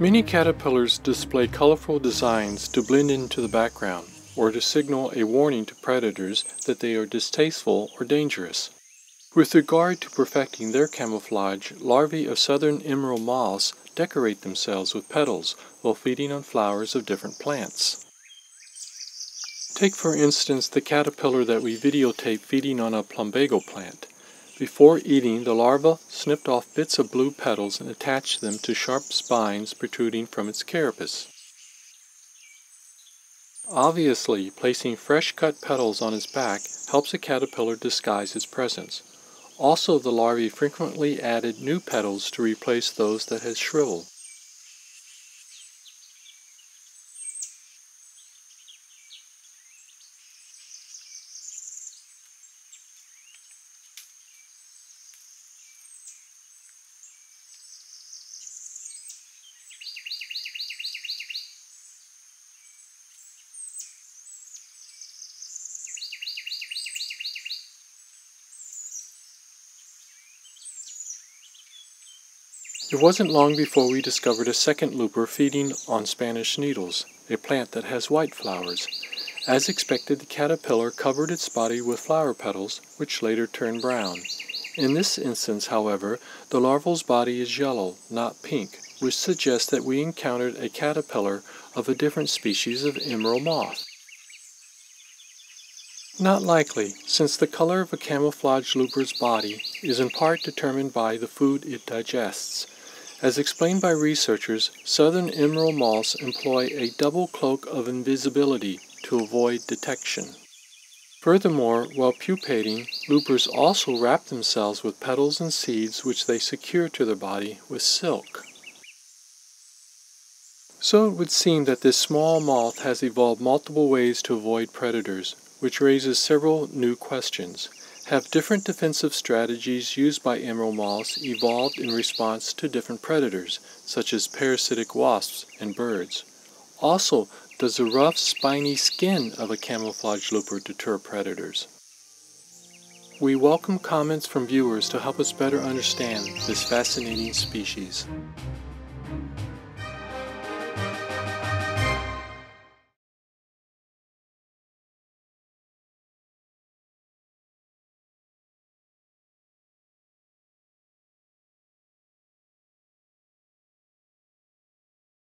Many caterpillars display colorful designs to blend into the background or to signal a warning to predators that they are distasteful or dangerous. With regard to perfecting their camouflage, larvae of southern emerald moths decorate themselves with petals while feeding on flowers of different plants. Take for instance the caterpillar that we videotaped feeding on a plumbago plant. Before eating, the larva snipped off bits of blue petals and attached them to sharp spines protruding from its carapace. Obviously, placing fresh cut petals on its back helps a caterpillar disguise its presence. Also, the larvae frequently added new petals to replace those that had shriveled. It wasn't long before we discovered a second looper feeding on Spanish needles, a plant that has white flowers. As expected, the caterpillar covered its body with flower petals, which later turned brown. In this instance, however, the larva's body is yellow, not pink, which suggests that we encountered a caterpillar of a different species of emerald moth. Not likely, since the color of a camouflage looper's body is in part determined by the food it digests. As explained by researchers, southern emerald moths employ a double cloak of invisibility to avoid detection. Furthermore, while pupating, loopers also wrap themselves with petals and seeds which they secure to their body with silk. So it would seem that this small moth has evolved multiple ways to avoid predators, which raises several new questions. Have different defensive strategies used by emerald moths evolved in response to different predators, such as parasitic wasps and birds? Also, does the rough, spiny skin of a camouflage looper deter predators? We welcome comments from viewers to help us better understand this fascinating species.